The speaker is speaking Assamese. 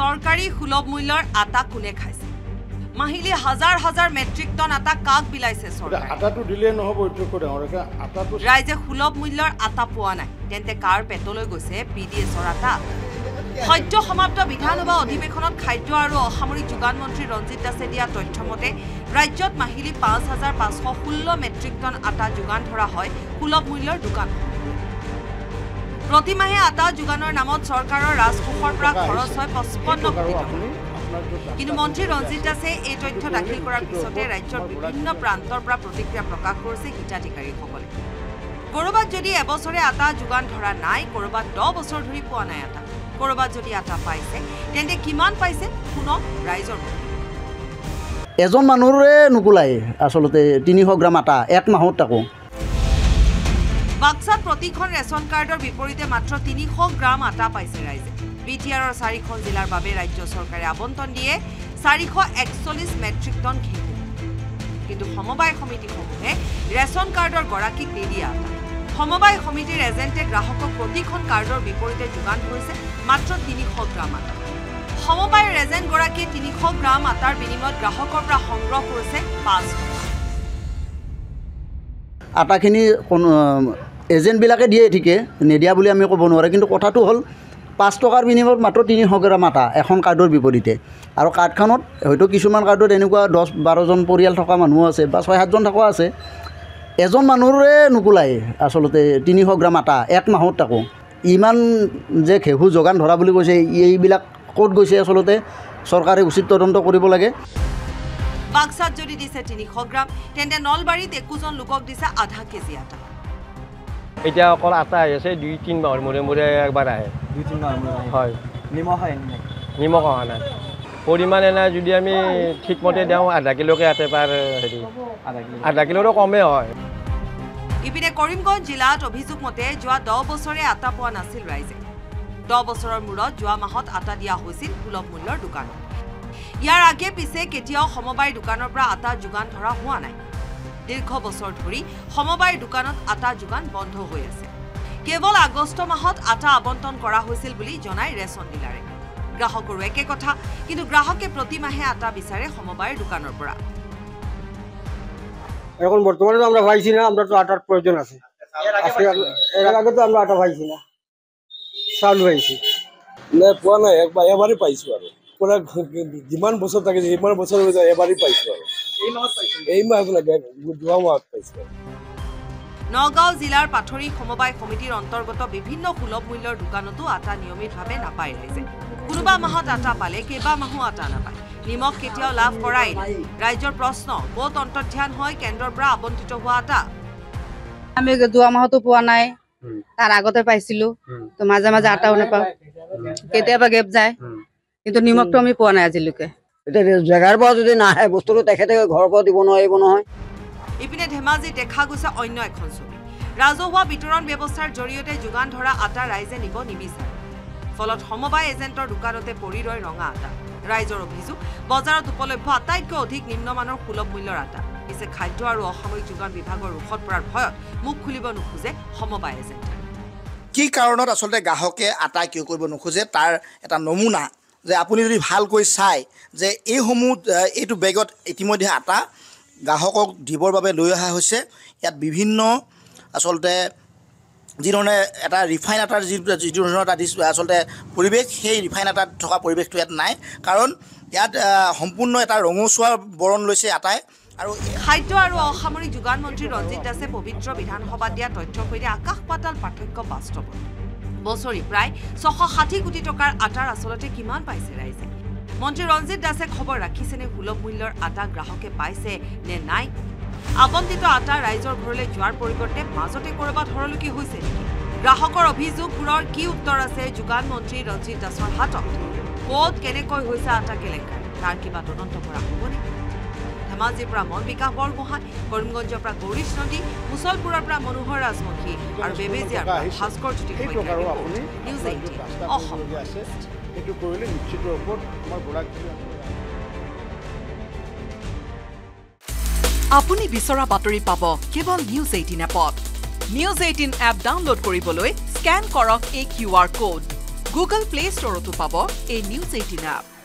সরকারি সুলভ মূল্যৰ আটা কোনে খাইছে মাহিলি হাজার হাজার মেট্রিক টন আটা কাক বিলাইছে সরকার আটাটো দিলে নহব ইটো কৰে আৰু আটাটো ৰাইজে সুলভ মূল্যৰ আটা পোৱা নাই তেন্তে কাৰ পেটলৈ গৈছে পিডিএছৰ আটা সত্য সমাপ্ত বিধানসভা অধিবেশনত খাদ্য আৰু অসামৰিক যোগান মন্ত্ৰী ৰঞ্জিত দাসে দিয়া তথ্যমতে ৰাজ্যত মাহিলি 5516 মেট্রিক টন আটা যোগান ধৰা হয় সুলভ মূল্যৰ দোকান प्रति माहे आटा जुगानर नामत सरकारों राजकोषर पर खरच होय 55 कोटी टका किन्तु मंत्री रंजित दासे ए तथ्य दाखिल কৰাৰ পিছতে ৰাজ্যৰ বিভিন্ন প্ৰান্তৰ পৰা প্ৰতিক্ৰিয়া প্ৰকাশ কৰিছে হিতাধিকাৰীসকলে কৰবাত যদি এবছৰে আটা যোগান ধৰা নাই কৰবাত 10 বছৰ ধৰি পোৱা নাই আটা কৰবাত যদি আটা পাইছে তেন্তে কিমান পাইছে কোনো ৰাইজৰ এজন মানুহৰে নুকুলাই আসলতে 300 গ্রাম আটা এক মাহত তাকো বাক্সাত প্রতিখন রেশন কার্ডৰ বিপৰীতে মাত্ৰ 300 গ্রাম আটা পাইছে ৰাইজে বিটিআৰৰ 4খন জিলাৰ বাবে ৰাজ্য চৰকাৰে আবণ্টন দিয়ে 441 মেট্ৰিক টন ঘেঁহু কিন্তু সমবায় সমিতিসমূহে ৰেশন কাৰ্ডৰ গৰাকীক নিদিয়া আটা সমবায় সমিতিৰ এজেণ্টে গ্ৰাহকক প্ৰতিখন কাৰ্ডৰ বিপৰীতে যোগান ধৰিছে মাত্ৰ 300 গ্রাম আটা সমবায়ৰ এজেণ্ট গৰাকীয়ে 300 গ্রাম আটাৰ বিনিময়ত গ্ৰাহকৰ পৰা সংগ্ৰহ কৰিছে 5 আটাখিনি এজেন্ট বিলাকে দিয়ে ঠিকে নেদিয়া বলি আমি কব নোৱাৰে কিন্তু কথাটো হল 5 টকাৰ বিনিময়ত মাত্ৰ 300 গ্রাম আটা এখন কাৰ্ডৰ বিপৰীতে আৰু কাৰ্ডখনত হয়তো কিছুমান কাৰ্ডত এনেকুৱা 10 12 জন পৰিয়াল থকা মানুহ আছে বা 6 7 জন থকা আছে এজন মানুহৰে নুকুলাই আসলতে 300 গ্রাম আটা এক মাহত তাকো ইমান যে ঘেহু যোগান ধৰা বুলি কৈছে এই বিলাক ক'ত গৈছে আসলতে চৰকাৰে উচিত তদন্ত কৰিব লাগে বাক্সাত যদি দিছে 300 গ্রাম তেন্তে নলবাৰীত 21 জন লোকক দিছে আধা কেজি আটা এটা অকল আটা আছে 2-3 বাৰ মৰে একবাৰ আহে 2-3 বাৰ মৰে হয় নিমখ হয় নিমখ আনা পৰিমাণ এনা যদি আমি ঠিকমতে দেও আধা কিলোকে আতে পাৰ হেৰি আধা কিলোৰো কমে হয় ইপিনে কৰিমগঞ্জ জিলাত অভিযোগ মতে যোৱা 10 বছৰে আটা পোৱা নাছিল ৰাইজে 10 বছৰৰ মূৰত যোৱা মাহত আটা দিয়া হৈছিল সুলভ মূল্যৰ দোকান ইয়াৰ আগে পিছে কেতিয়াও সমবায় দোকানৰ পৰা আটা যোগান ধৰা হোৱা নাই দীৰ্ঘ বছৰ ধৰি সমবায় দোকানত আটা যোগান বন্ধ হৈ আছে কেৱল আগষ্ট মাহত আটা আবণ্টন কৰা হৈছিল বুলি জনাই ৰেশন ডিলাৰে গ্ৰাহকৰ একে কথা কিন্তু গ্ৰাহকে প্ৰতি মাহে আটা বিচাৰে সমবায় দোকানৰ পৰা এখন বৰ্তমানে আমরা পাইছি না আমরা তো আটাৰ প্ৰয়োজন আছে এর আগে তো আমরা আটা পাইছি না চাউল পাইছি না পোৱা নাই একবাৰ এবাৰে পাইছো আৰু পুরা ডিমান্ড বছর থাকে ডিমান্ড বছর হয়ে যায় এবারে পাইছো এই মাস পাইছো এই মাস লাগে দুয়া মাস পাইছো নগাঁও জিলাৰ পাথৰি সমবায় সমিতিৰ অন্তৰ্গত বিভিন্ন সুলভ মূল্যৰ দোকানতো আটা নিয়মিতভাৱে নাপায় ৰাইজে কোনোবা মাহত আটা পালে কেবা মাহো আটা নাপায় নিমখ কেতিয়াও লাভ কৰাই ৰাজ্যৰ প্ৰশ্ন বহুত অন্তৰ্ধান হয় কেন্দ্ৰৰ পৰা আবণ্টিত হোৱা আটা আমি দুয়া মাহতো পোৱা নাই তাৰ আগতে পাইছিলো তো মাজে মাজে আটাও নাপাও কেতিয়াবা গেপ যায় কিন্তু নিমখটো আমি পোৱা নাই আজিলৈকে এটা জেগাৰ পৰা যদি না আহে বস্তুটো তেখেতে ঘৰৰ পৰা দিব নোৱাৰিব নহয় ইপিনে ধেমাজি দেখা গৈছে অন্য এখন ছবি ৰাজহুৱা বিতৰণ ব্যৱস্থাৰ জৰিয়তে যোগান ধৰা আটা ৰাইজে নিব নিবিচাৰে ফলত সমবায় এজেন্টৰ দোকানতে পৰি ৰয় ৰঙা আটা ৰাইজৰ অভিযোগ বজাৰত উপলব্ধ আটাইতকৈ অধিক নিম্নমানৰ সুলভ মূল্যৰ আটা পিছে খাদ্য আৰু অসামৰিক যোগান বিভাগৰ ৰোষত পৰাৰ ভয়ত মুখ খুলিব নোখোজে সমবায় এজেন্ট কি কাৰণত আচলতে গ্ৰাহকে আটা কিয় কৰিব নোখোজে তাৰ এটা নমুনা যে আপুনি যদি ভালকৈ চাই যে এইসমূহ এইটো বেগত ইতিমধ্যে আটা গ্ৰাহকক দিবৰ বাবে লৈ অহা হৈছে ইয়াত বিভিন্ন আসলতে যিধৰণে এটা ৰিফাইন আটাৰ যিধৰণৰ এটা আসলতে পৰিৱেশ সেই ৰিফাইন আটাত থকা পৰিৱেশটো ইয়াত নাই কাৰণ ইয়াত সম্পূৰ্ণ এটা ৰঙচুৱা বৰণ লৈছে আটাই আৰু খাদ্য আৰু অসামৰিক যোগান মন্ত্ৰী ৰঞ্জিত দাসে পবিত্ৰ বিধানসভাত দিয়া তথ্যৰ সৈতে আকাশ পাতাল পাৰ্থক্য বাস্তৱ বছৰি প্ৰায় 660 কোটি টকাৰ আটাৰ আসলতে কিমান পাইছে ৰাইজে মন্ত্ৰী ৰঞ্জিত দাসে খবৰ ৰাখিছেনে সুলভ মূল্যৰ আটা গ্ৰাহকে পাইছে নে নাই আবণ্টিত আটা ৰাইজৰ ঘৰলৈ যোৱাৰ পৰিৱৰ্তে মাজতে কৰবাত হৰলুকি হৈছে গ্ৰাহকৰ অভিযোগবোৰৰ কি উত্তৰ আছে যোগান মন্ত্ৰী ৰঞ্জিত দাসৰ হাতত ক'ত কেনেকৈ হৈছে আটা কেলেংকাৰী তাৰ কিবা তদন্ত কৰা হ'বনে ধেমাজিৰ পৰা মন বিকাশ বৰগোহাঁই কৰিমগঞ্জৰ পৰা গৌৰীশ নদী মুছলপুৰৰ পৰা মনোহৰ ৰাজমুখী আৰু বেবেজিয়াৰ পৰা ভাস্কৰ জ্যোতি নিউজ 18 অসম এইটো কৰিলে নিশ্চিত ওপৰত আমাৰ প্ৰডাক্ট আপুনি বিচৰা বাতৰি পাব কেৱল নিউজ 18 এপত নিউজ 18 এপ ডাউনলোড কৰিবলৈ স্ক্যান কৰক এই QR code Google Play Store to Pabo, a News18 app.